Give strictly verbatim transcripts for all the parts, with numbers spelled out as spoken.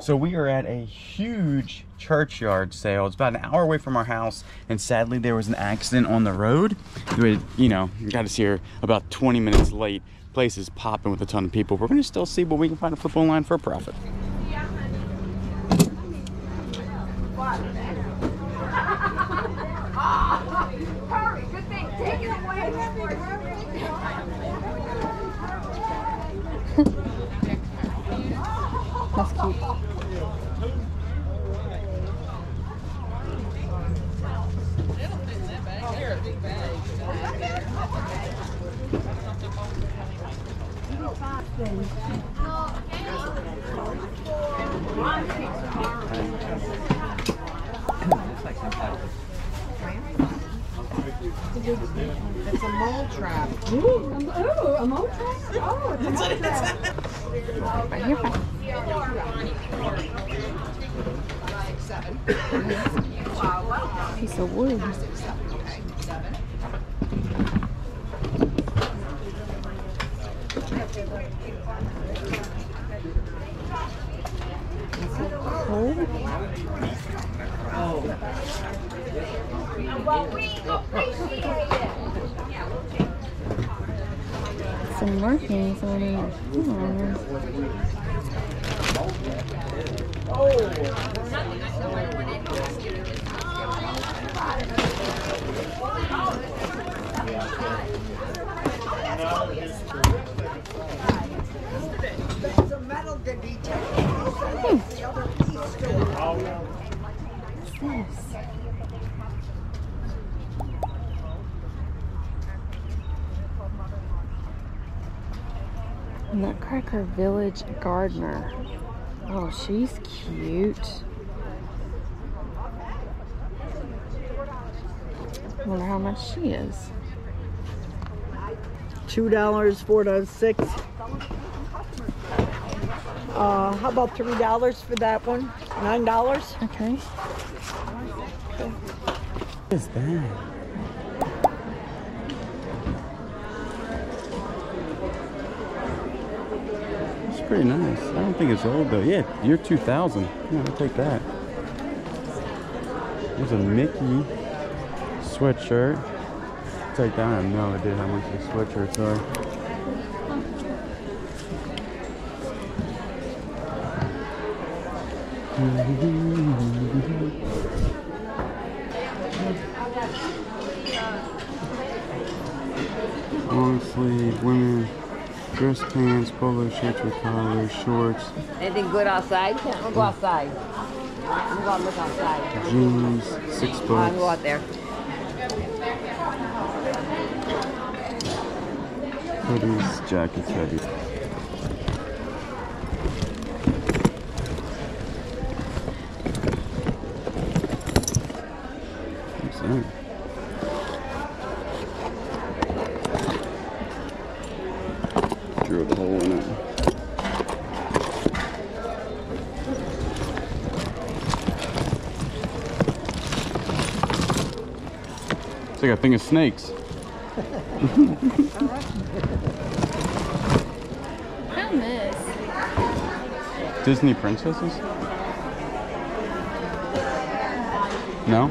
So we are at a huge churchyard sale. It's about an hour away from our house, and sadly there was an accident on the road. We, you know, got us here about twenty minutes late. Place is popping with a ton of people. We're going to still see what we can find a flip online for a profit. That's cute. It's a mole trap. Ooh, ooh, a mole trap? Oh, it's a mole trap. Right here. Piece of wood. Some markings on it. Nutcracker Village gardener. Oh, she's cute. I wonder how much she is. Two dollars, four dollars, six. Uh, how about three dollars for that one? Nine dollars. Okay. What is that? Pretty nice. I don't think it's old though. Yeah, year two thousand. Yeah, I'll take that. There's a Mickey sweatshirt. I'll take that. I have no idea how much these sweatshirts are. Long sleeve women. Dress pants, polo shirts with collars, shorts. Anything good outside? I'm gonna go outside. I'm gonna go out and look outside. Jeans, six bucks. I'm gonna go out there. Hoodies, jackets, hoodies. What's that? It's like a thing of snakes. I miss Disney princesses? No?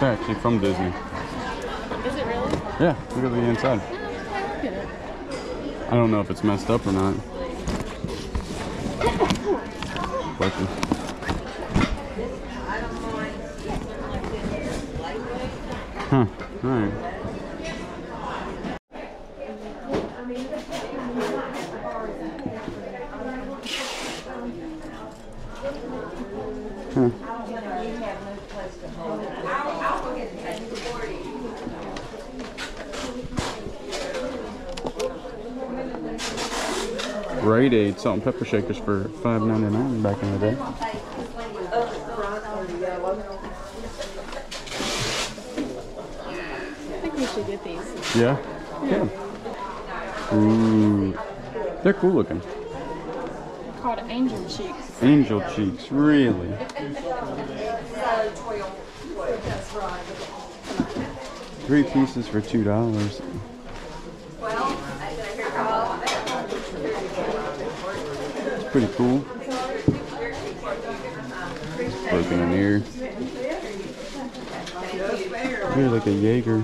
They're actually from Disney. Is it really? Yeah, look at the inside. I don't know if it's messed up or not. Question. Huh, alright. Huh. Rite Aid salt and pepper shakers for five ninety-nine back in the day. Get these. Yeah? Yeah. Ooh. They're cool looking. Called Angel Cheeks. Angel Cheeks, really? Three pieces for two dollars. pretty cool. Broken in here. Here's like a Jaeger.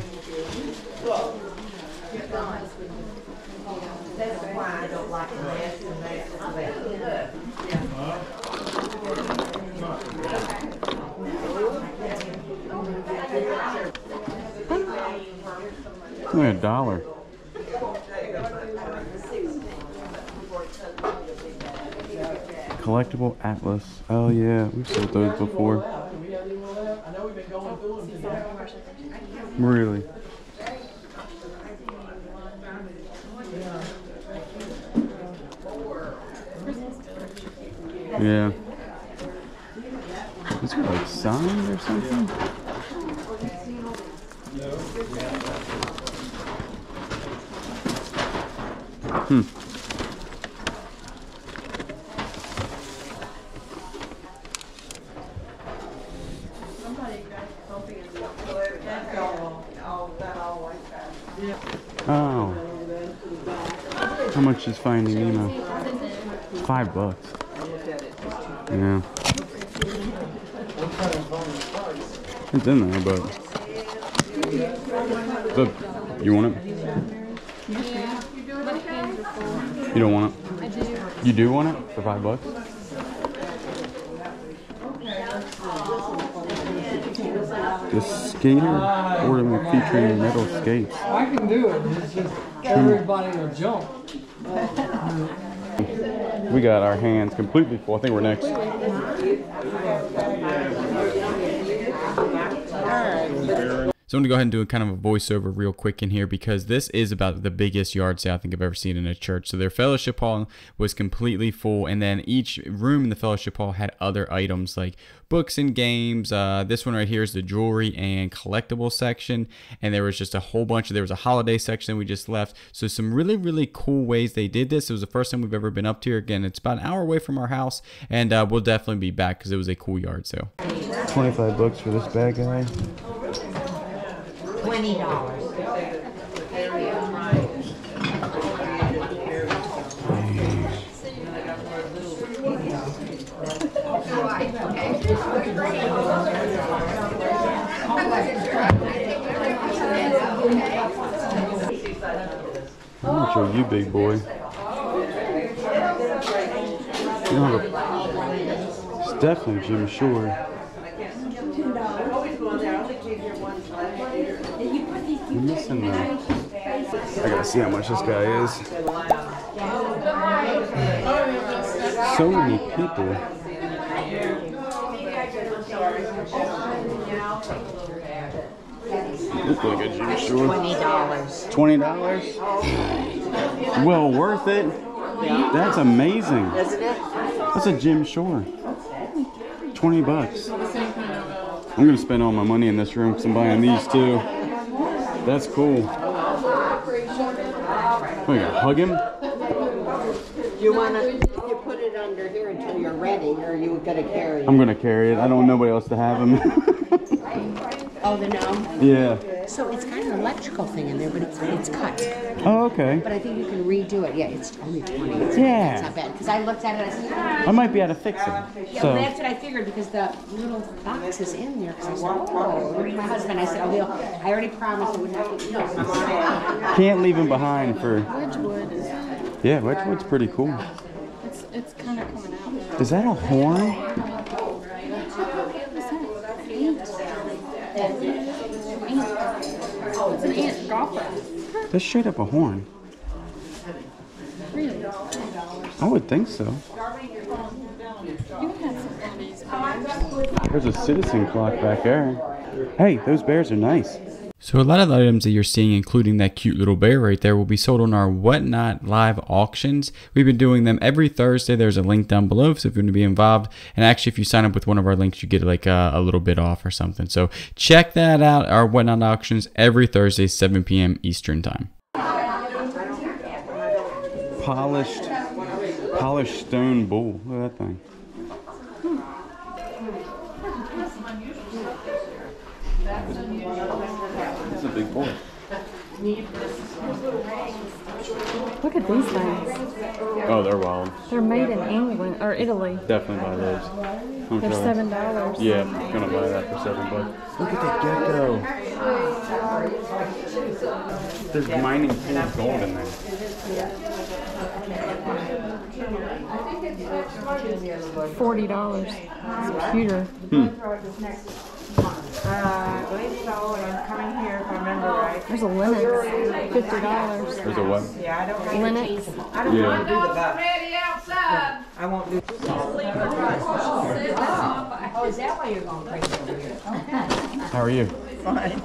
Only a dollar. Collectible Atlas. Oh yeah, we've sold those before. Really? Yeah. Is there like signs or something? Hmm. Oh. How much is Finding Nemo? Five bucks. Yeah. It's in there, but. So, you want it? You don't want it? I do. You do want it for five bucks? The skater ornament featuring metal skates. I can do it. It's just everybody will jump. We got our hands completely full. I think we're next. So I'm going to go ahead and do a kind of a voiceover real quick in here because this is about the biggest yard sale I think I've ever seen in a church. So their fellowship hall was completely full, and then each room in the fellowship hall had other items like books and games. Uh, this one right here is the jewelry and collectible section, and there was just a whole bunch of, there was a holiday section we just left. So some really, really cool ways they did this. It was the first time we've ever been up here. Again, it's about an hour away from our house, and uh, we'll definitely be back because it was a cool yard sale. twenty-five bucks for this bad guy. Twenty dollars. How much are you, big boy? You don't have a... It's definitely Jim Shore. You're missing them. I gotta see how much this guy is. So many people. Look like a Jim Shore. twenty dollars. twenty dollars? Well worth it. That's amazing. That's a Jim Shore. twenty bucks. I'm gonna spend all my money in this room because I'm buying these too. That's cool. Wait, hug him? You want to you put it under here until you're ready, or you going to carry it? I'm going to carry it. I don't want nobody else to have him. Oh, the gnome? Yeah. So it's kind of an electrical thing in there, but it's, it's cut. Oh, okay. But I think you can redo it. Yeah, it's only twenty. It's yeah. It's not bad. Because I looked at it and I said, ah, I might be able to fix it. Yeah, so. Well, that's what I figured because the little box is in there. Because I was like, oh, my husband, I said, oh, we'll, I already promised I wouldn't have to, you know. Can't leave him behind for. Wedgewood is. Yeah, Wedgewood's pretty cool. It's, it's kind of coming out. Is that a horn? It's an ant golfer. That's straight up a horn. Really? I would think so. You had some of these bears. There's a citizen clock back there. Hey, those bears are nice. So a lot of the items that you're seeing, including that cute little bear right there, will be sold on our WhatNot live auctions. We've been doing them every Thursday. There's a link down below, so if you want to be involved. And actually, if you sign up with one of our links, you get like a, a little bit off or something. So check that out, our WhatNot auctions, every Thursday, seven p m Eastern time. Polished, polished stone bowl. Look at that thing. That's unusual. That's a big boy. need this. Look at these things. Oh, they're wild. They're made in England or Italy. Definitely buy those. I'm they're seven dollars. Yeah, I'm gonna buy that for seven bucks. Look at that gecko. There's mining full of gold in there. Forty dollars. Computer. Hmm. Uh, I believe so, and I'm coming here if I remember right. There's a Linux, fifty dollars. There's a what? Yeah, I don't Linux. I don't yeah. want to do the buck. Yeah, I won't do. The oh. oh, is that why you're going crazy over here? How are you? Fine.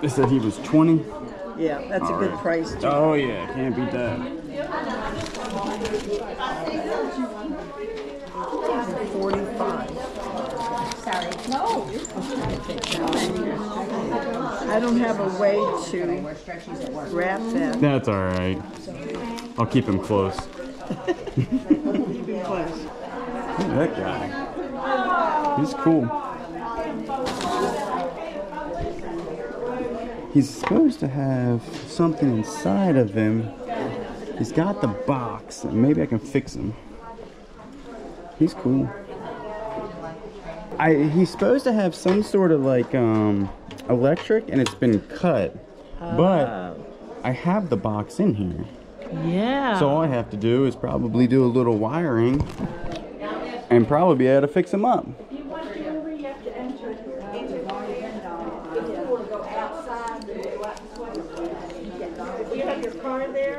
They said he was twenty. Yeah, that's All a good right. price. Too. Oh yeah, can't beat that. Forty-five. No. I don't have a way to wrap that. That's all right. I'll keep him close. Keep him close. Look at that guy. He's cool. He's supposed to have something inside of him. He's got the box, and maybe I can fix him. He's cool. I, he's supposed to have some sort of like um, electric, and it's been cut, uh, but I have the box in here. Yeah. So all I have to do is probably do a little wiring and probably be able to fix him up.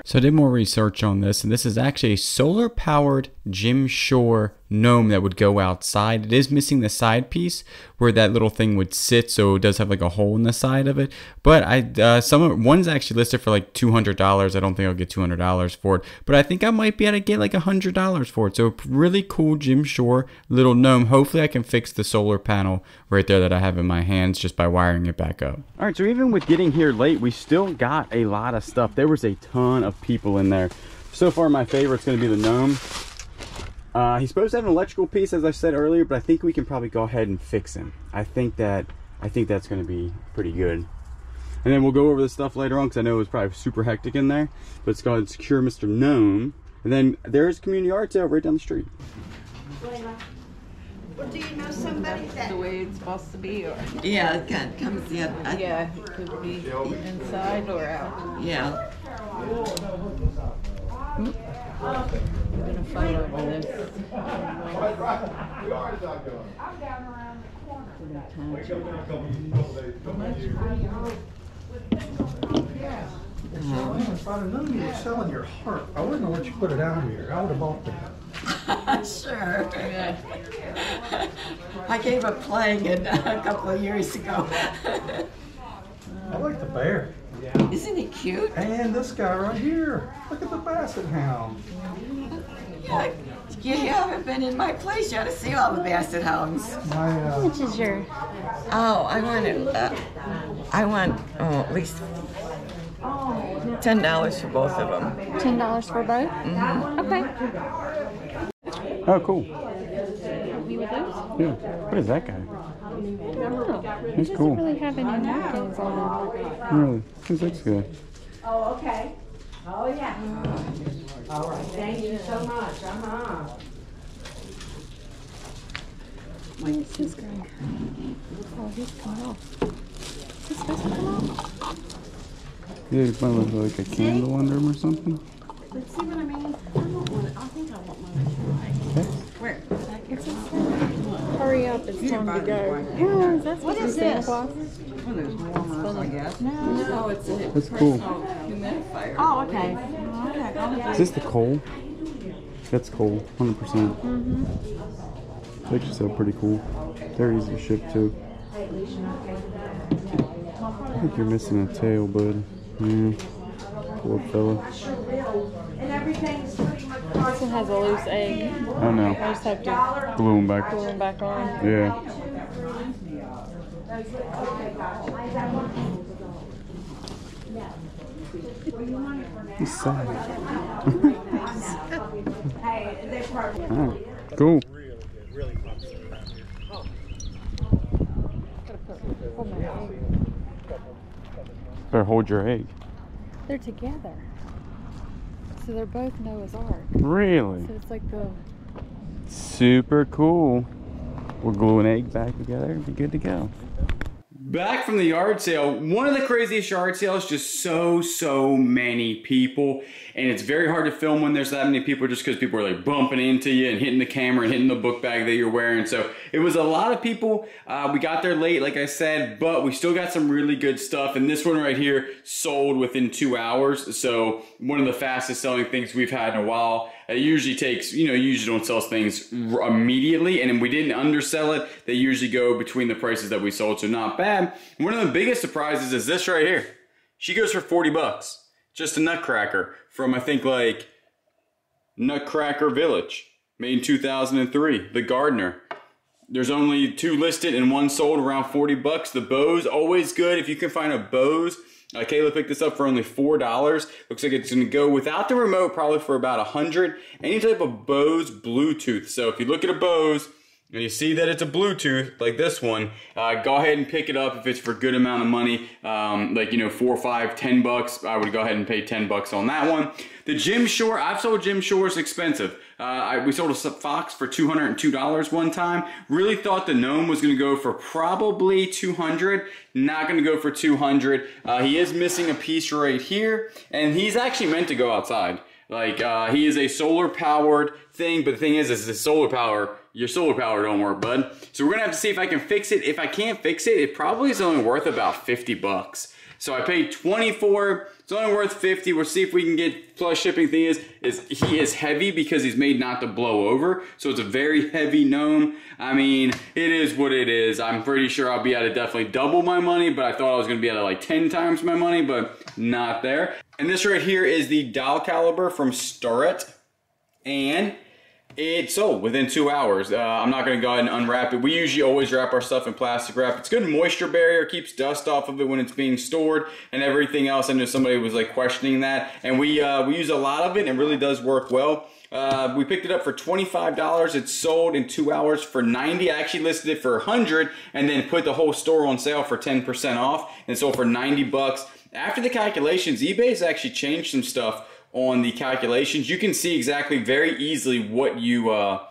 So I did more research on this, and this is actually a solar-powered Jim Shore gnome that would go outside. It is missing the side piece where that little thing would sit, so it does have like a hole in the side of it. But I, uh, some one's actually listed for like two hundred dollars. I don't think I'll get two hundred dollars for it, but I think I might be able to get like one hundred dollars for it. So really cool Jim Shore little gnome. Hopefully I can fix the solar panel right there that I have in my hands just by wiring it back up. All right, so even with getting here late, we still got a lot of stuff. There was a ton of people in there. So far my favorite's going to be the gnome. Uh, he's supposed to have an electrical piece, as I said earlier, but I think we can probably go ahead and fix him. I think that I think that's going to be pretty good, and then we'll go over this stuff later on because I know it was probably super hectic in there. But it's called Secure Mister Gnome, and then there's community art sale right down the street. Well, do you know somebody that's that the way it's supposed to be, or yeah, it can come the other. Yeah, it could be inside or out. Yeah. We're gonna fight over this. I'm down around the corner. If I'd have known you were selling your heart, I wouldn't have let you put it out here. I would have bought that. Sure. Yeah. I gave up playing it a couple of years ago. I like the bear. Yeah. Isn't he cute? And this guy right here. Look at the basset hound. Yeah, you haven't been in my place. You ought to see all the basset hounds. My, uh, Which is your? Oh, I want to. Uh, I want oh, at least ten dollars for both of them. Ten dollars for both? Mm-hmm. Okay. Oh, cool. Yeah. What is that guy? I don't know. He's cool. He doesn't really have any napkins on him. Really? He looks good. Oh, okay. Oh, yeah. All right. Thank you so much. Uh-huh. Why is this guy? Oh, he's come off. Is this supposed to come off? Yeah, he's probably like a candle under him or something. Let's see what I mean. I want one. I think I want one. Okay. Where? It's inside. Hurry up, it's time to go. Yeah, that's what is this? Well, there's warmers, I guess. No, no, it's a that's cool. Humidifier. Oh, okay. okay. Is this the coal? That's coal, one hundred percent. Mm-hmm. They just sell pretty cool. They're easy to ship too. I think you're missing a tail, bud. Yeah. Poor fella. And everything's pretty much. This one has a loose egg. I know. I just have to glue them back. Glue them back on. Yeah. He's sad. Oh, cool. Better hold your egg. They're together. So they're both Noah's Ark. Really? So it's like the... Super cool. We'll glue an egg back together and be good to go. Back from the yard sale, one of the craziest yard sales, just so, so many people. And it's very hard to film when there's that many people just because people are like bumping into you and hitting the camera and hitting the book bag that you're wearing. So it was a lot of people. Uh, we got there late, like I said, but we still got some really good stuff. And this one right here sold within two hours. So one of the fastest selling things we've had in a while. It usually takes, you know, you usually don't sell things immediately, and we didn't undersell it. They usually go between the prices that we sold, so not bad. One of the biggest surprises is this right here. She goes for forty bucks. Just a nutcracker from, I think, like Nutcracker Village, made in two thousand three, The Gardener. There's only two listed and one sold, around forty bucks. The Bose, always good. If you can find a Bose, Uh, Kayla picked this up for only four dollars. Looks like it's going to go without the remote probably for about a hundred dollars. Any type of Bose Bluetooth. So if you look at a Bose and you see that it's a Bluetooth like this one, uh, go ahead and pick it up if it's for a good amount of money. Um, like, you know, four, five, ten bucks. I would go ahead and pay ten bucks on that one. The Jim Shore, I've sold Jim Shore's expensive. Uh, I, we sold a Fox for two hundred and two dollars one time. Really thought the gnome was going to go for probably two hundred dollars. Not going to go for two hundred dollars. Uh, he is missing a piece right here. And he's actually meant to go outside. Like, uh, he is a solar powered thing. But the thing is, is the solar power, your solar power don't work, bud. So we're going to have to see if I can fix it. If I can't fix it, it probably is only worth about fifty bucks. So I paid twenty-four dollars. It's only worth fifty. We'll see if we can get plus shipping. Thing is, is he is heavy because he's made not to blow over. So it's a very heavy gnome. I mean, it is what it is. I'm pretty sure I'll be able to definitely double my money, but I thought I was gonna be able to like ten times my money, but not there. And this right here is the Dial Caliber from Starrett. And it sold within two hours. Uh, I'm not gonna go ahead and unwrap it. We usually always wrap our stuff in plastic wrap. It's good moisture barrier, keeps dust off of it when it's being stored and everything else. I know somebody was like questioning that. And we, uh, we use a lot of it and it really does work well. Uh, we picked it up for twenty-five dollars. It sold in two hours for ninety dollars. I actually listed it for a hundred dollars and then put the whole store on sale for ten percent off and sold for ninety bucks. After the calculations, eBay's actually changed some stuff on the calculations. You can see exactly very easily what you uh,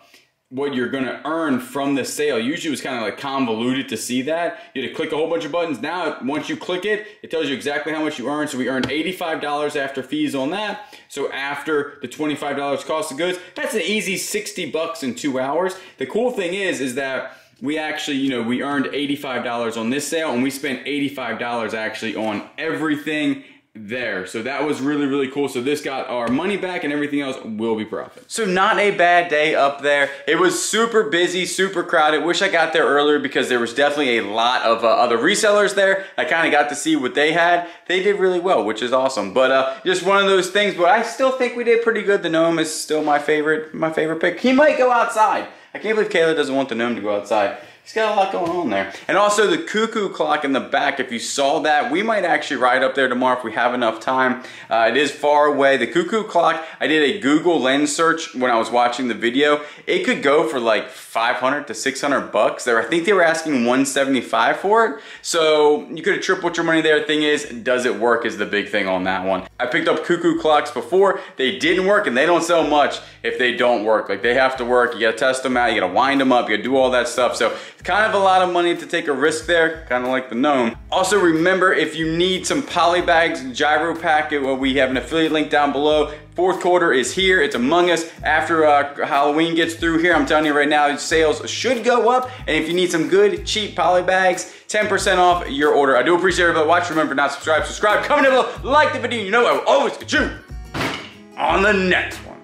what you're gonna earn from the sale. Usually it was kind of like convoluted to see that. You had to click a whole bunch of buttons. Now once you click it, it tells you exactly how much you earn. So we earned eighty-five dollars after fees on that. So after the twenty-five dollars cost of goods, that's an easy sixty bucks in two hours. The cool thing is, is that we actually, you know, we earned eighty-five dollars on this sale and we spent eighty-five dollars actually on everything there. So that was really, really cool. So this got our money back and everything else will be profit. So not a bad day up there. It was super busy, super crowded. Wish I got there earlier because there was definitely a lot of uh, other resellers there. I kind of got to see what they had. They did really well, which is awesome. But uh, just one of those things, but I still think we did pretty good. The gnome is still my favorite, my favorite pick. He might go outside. I can't believe Kayla doesn't want the gnome to go outside. He's got a lot going on there. And also the cuckoo clock in the back, if you saw that, we might actually ride up there tomorrow if we have enough time. Uh, it is far away. The cuckoo clock, I did a Google lens search when I was watching the video. It could go for like five hundred to six hundred bucks there. I think they were asking one seventy-five for it. So you could have tripled your money there. Thing is, does it work is the big thing on that one. I picked up cuckoo clocks before. They didn't work and they don't sell much if they don't work. Like they have to work. You gotta test them out. You gotta wind them up. You gotta do all that stuff. So kind of a lot of money to take a risk there, kind of like the gnome. Also remember, if you need some poly bags, gyro packet, well, we have an affiliate link down below. Fourth quarter is here, it's Among Us. After uh, Halloween gets through here, I'm telling you right now, sales should go up. And if you need some good, cheap poly bags, ten percent off your order. I do appreciate everybody watching. Remember, not subscribe, subscribe, comment down below, like the video. You know I will always get you on the next one.